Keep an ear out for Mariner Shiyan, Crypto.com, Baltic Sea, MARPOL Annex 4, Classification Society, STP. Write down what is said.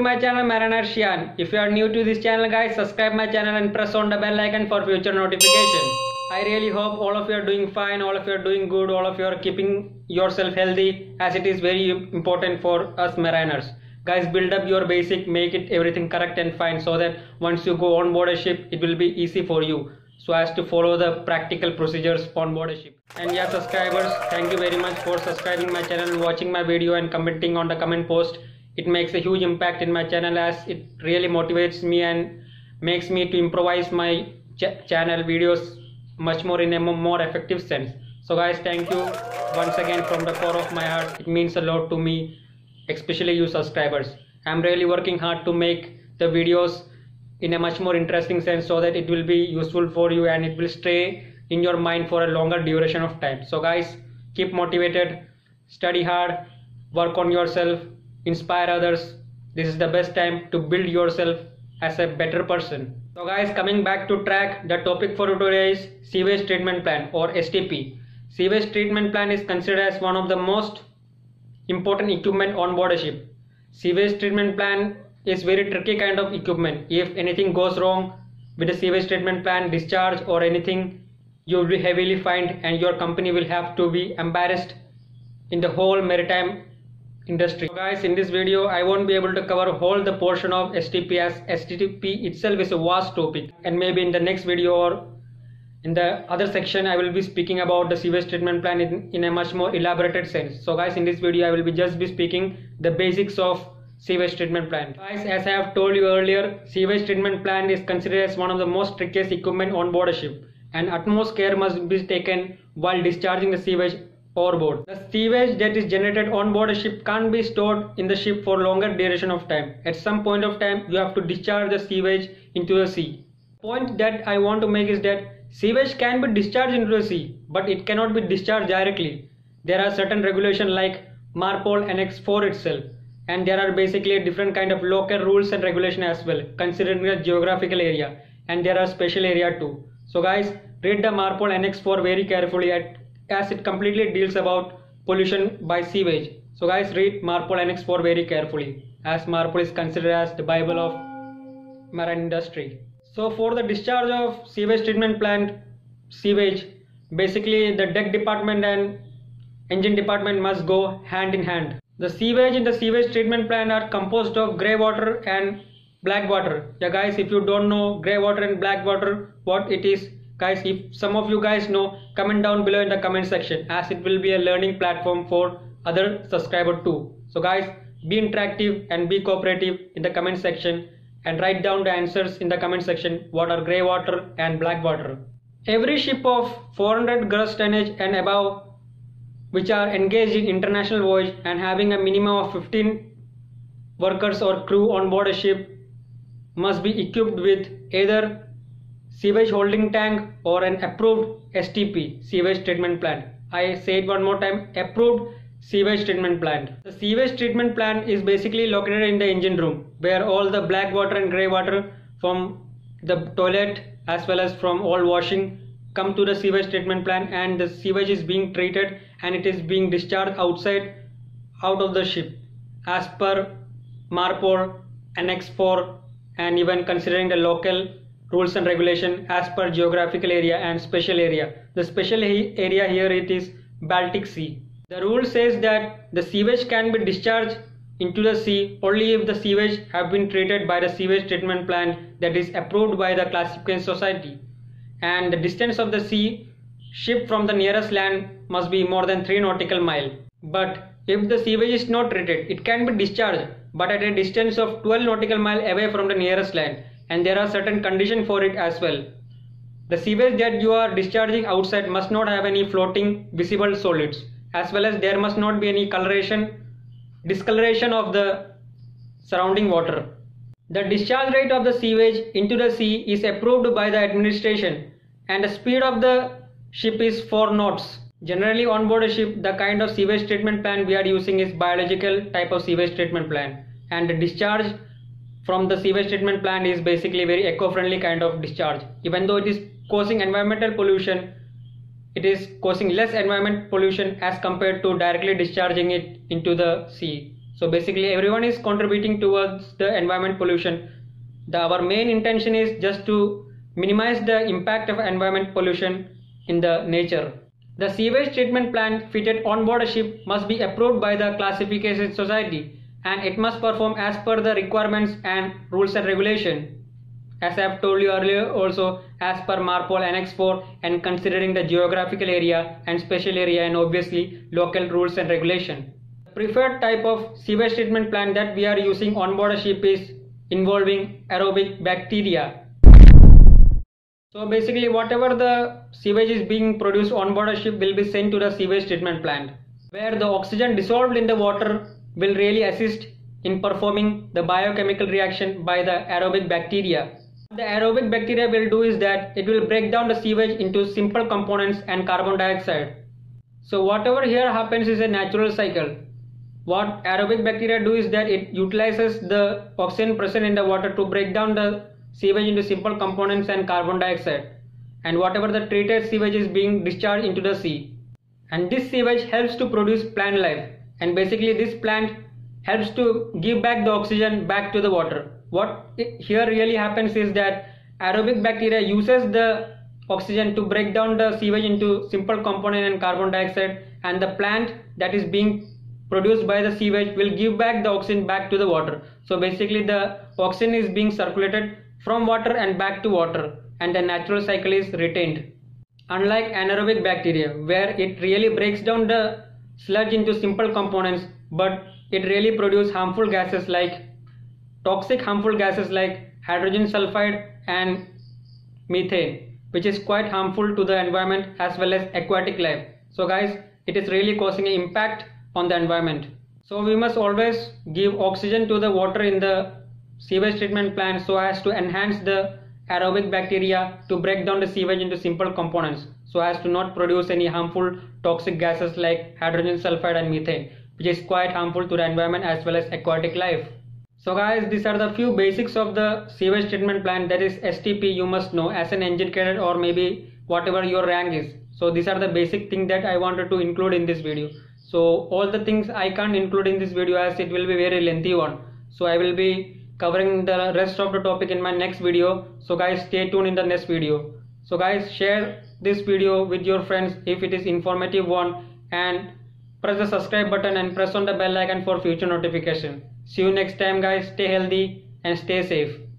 to my channel Mariner Shiyan. If you are new to this channel guys, subscribe my channel and press on the bell icon for future notification. I really hope all of you are doing fine, all of you are doing good, all of you are keeping yourself healthy, as it is very important for us mariners. Guys, build up your basic, make it everything correct and fine, so that once you go on board a ship, it will be easy for you, so as to follow the practical procedures on board a ship. And yeah, subscribers, thank you very much for subscribing my channel, watching my video and commenting on the comment post. It makes a huge impact in my channel, as it really motivates me and makes me to improvise my channel videos much more in a more effective sense. So guys, thank you once again from the core of my heart. It means a lot to me, especially you subscribers. I'm really working hard to make the videos in a much more interesting sense, so that it will be useful for you and it will stay in your mind for a longer duration of time. So guys, keep motivated, study hard, work on yourself, inspire others. This is the best time to build yourself as a better person. So guys, coming back to track, the topic for today is sewage treatment plant or STP. Sewage treatment plant is considered as one of the most important equipment on board a ship. Sewage treatment plant is very tricky kind of equipment. If anything goes wrong with the sewage treatment plant, discharge or anything, you will be heavily fined and your company will have to be embarrassed in the whole maritime industry. So guys, in this video I won't be able to cover all the portion of STP, as STP itself is a vast topic, and maybe in the next video or in the other section I will be speaking about the sewage treatment plant in a much more elaborated sense. So guys, in this video I will be just be speaking the basics of sewage treatment plant. Guys, as I have told you earlier, sewage treatment plant is considered as one of the most trickiest equipment on board a ship, and utmost care must be taken while discharging the sewage overboard. The sewage that is generated on board a ship can't be stored in the ship for longer duration of time. At some point of time you have to discharge the sewage into the sea. The point that I want to make is that sewage can be discharged into the sea, but it cannot be discharged directly. There are certain regulations like MARPOL Annex 4 itself, and there are basically different kind of local rules and regulation as well, considering the geographical area, and there are special area too. So guys, read the MARPOL Annex 4 very carefully, as it completely deals about pollution by sewage. So guys, read MARPOL Annex 4 very carefully, as MARPOL is considered as the Bible of marine industry. So for the discharge of sewage treatment plant sewage, basically the deck department and engine department must go hand in hand. The sewage in the sewage treatment plant are composed of grey water and black water. Yeah guys, if you don't know grey water and black water, what it is, guys, if some of you guys know, comment down below in the comment section, as it will be a learning platform for other subscribers too. So guys, be interactive and be cooperative in the comment section, and write down the answers in the comment section, what are grey water and black water. Every ship of 400 gross tonnage and above, which are engaged in international voyage and having a minimum of 15 workers or crew on board a ship, must be equipped with either sewage holding tank or an approved STP, sewage treatment plant. I say it one more time, approved sewage treatment plant. The sewage treatment plant is basically located in the engine room, where all the black water and grey water from the toilet as well as from all washing come to the sewage treatment plant, and the sewage is being treated and it is being discharged outside out of the ship, as per MARPOL Annex 4, and even considering the local rules and regulation as per geographical area and special area. The special area here, it is Baltic Sea. The rule says that the sewage can be discharged into the sea only if the sewage have been treated by the sewage treatment plant that is approved by the classification society, and the distance of the sea ship from the nearest land must be more than 3 nautical mile. But if the sewage is not treated, it can be discharged, but at a distance of 12 nautical mile away from the nearest land, and there are certain conditions for it as well. The sewage that you are discharging outside must not have any floating visible solids, as well as there must not be any discoloration of the surrounding water. The discharge rate of the sewage into the sea is approved by the administration, and the speed of the ship is 4 knots. Generally on board a ship, the kind of sewage treatment plant we are using is biological type of sewage treatment plant, and the discharge from the sewage treatment plant is basically very eco-friendly kind of discharge. Even though it is causing environmental pollution, it is causing less environment pollution as compared to directly discharging it into the sea. So basically everyone is contributing towards the environment pollution. Our main intention is just to minimize the impact of environment pollution in the nature. The sewage treatment plant fitted on board a ship must be approved by the Classification Society, and it must perform as per the requirements and rules and regulation. As I have told you earlier also, as per MARPOL Annex 4 and considering the geographical area and special area and obviously local rules and regulation. The preferred type of sewage treatment plant that we are using on board a ship is involving aerobic bacteria. So basically whatever the sewage is being produced on board a ship will be sent to the sewage treatment plant, where the oxygen dissolved in the water will really assist in performing the biochemical reaction by the aerobic bacteria. What the aerobic bacteria will do is that it will break down the sewage into simple components and carbon dioxide. So whatever here happens is a natural cycle. What aerobic bacteria do is that it utilizes the oxygen present in the water to break down the sewage into simple components and carbon dioxide, and whatever the treated sewage is being discharged into the sea. And this sewage helps to produce plant life, and basically this plant helps to give back the oxygen back to the water. What here really happens is that aerobic bacteria uses the oxygen to break down the sewage into simple component and carbon dioxide, and the plant that is being produced by the sewage will give back the oxygen back to the water. So basically the oxygen is being circulated from water and back to water, and the natural cycle is retained. Unlike anaerobic bacteria, where it really breaks down the sludge into simple components, but it really produces harmful gases like hydrogen sulfide and methane, which is quite harmful to the environment as well as aquatic life. So guys, it is really causing an impact on the environment. So we must always give oxygen to the water in the sewage treatment plant so as to enhance the aerobic bacteria to break down the sewage into simple components, so as to not produce any harmful toxic gases like hydrogen sulfide and methane, which is quite harmful to the environment as well as aquatic life. So guys, these are the few basics of the sewage treatment plant, that is STP, you must know as an engineer cadet or maybe whatever your rank is. So these are the basic things that I wanted to include in this video. So all the things I can't include in this video as it will be very lengthy one. So I will be covering the rest of the topic in my next video. So guys, stay tuned in the next video. So guys, share this video with your friends if it is informative one, and press the subscribe button and press on the bell icon for future notification. See you next time guys, stay healthy and stay safe.